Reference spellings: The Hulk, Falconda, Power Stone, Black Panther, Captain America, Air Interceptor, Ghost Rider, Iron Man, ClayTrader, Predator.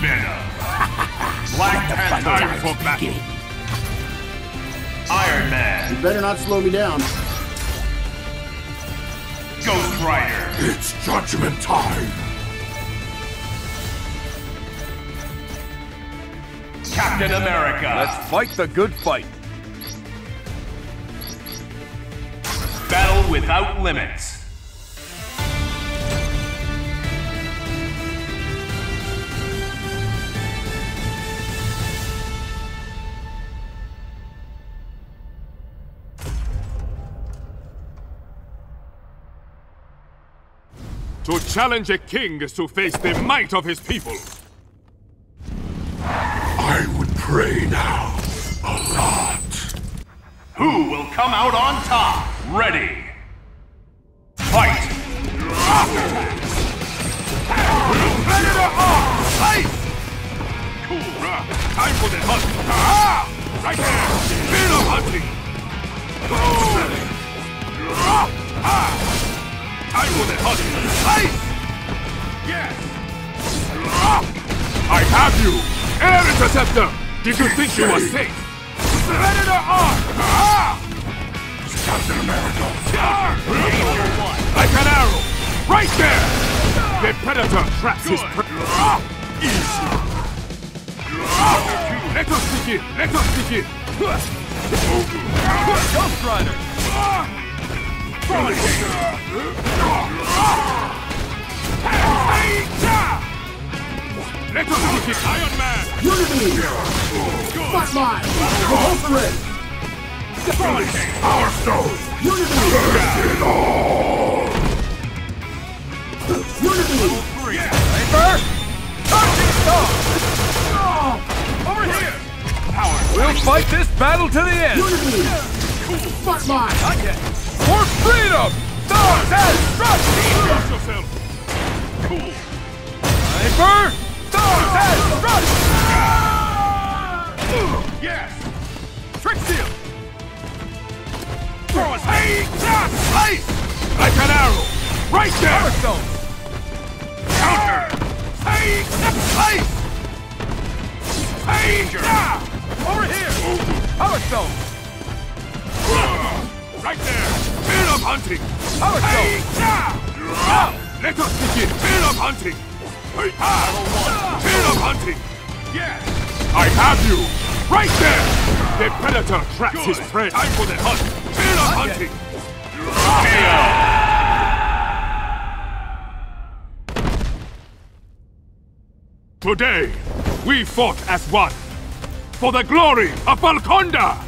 Venom. Black Panther for battle. Iron Man. You better not slow me down. Ghost Rider. It's judgment time. Captain America. Let's fight the good fight. Battle without limits. To challenge a king is to face the might of his people. I would pray now, a lot. Who will come out on top? Ready. Fight! Predator on! Fight! Cool, rah. Time for the hunt! Ah! Right there! Speed of hunting! Cool! Rah. Ah! I will hunt you. Fight! Yes! I have you! Air Interceptor! Did you think you were safe? Predator on! Captain America! Like an arrow! Right there! The Predator traps his prey. Easy! Let us begin! Let us begin! Ghost Rider! Let us kick Iron Man! Unity! Fuck mine! The Hulk red! Power Stone! Unity! Burn it all! Unity! Paper! Touching over here! Power! We'll fight this battle to the end! Unity! Fuck mine! Not yet! For freedom! Thumbs and struts! Trust yourself! Cool! Sniper! Thumbs and struts! Yes! Trick seal! Throw us! Ice! Like an arrow! Right there! Power Stone! Counter! Ice! Danger! Over here! Power Stone! Right there! Fear of hunting! Power Stone! Let us begin! Fear of hunting! Fear of hunting! Yes! I have you! Right there! The Predator traps his prey! Time for the hunt! Fear of hunting! Today, we fought as one! For the glory of Falconda!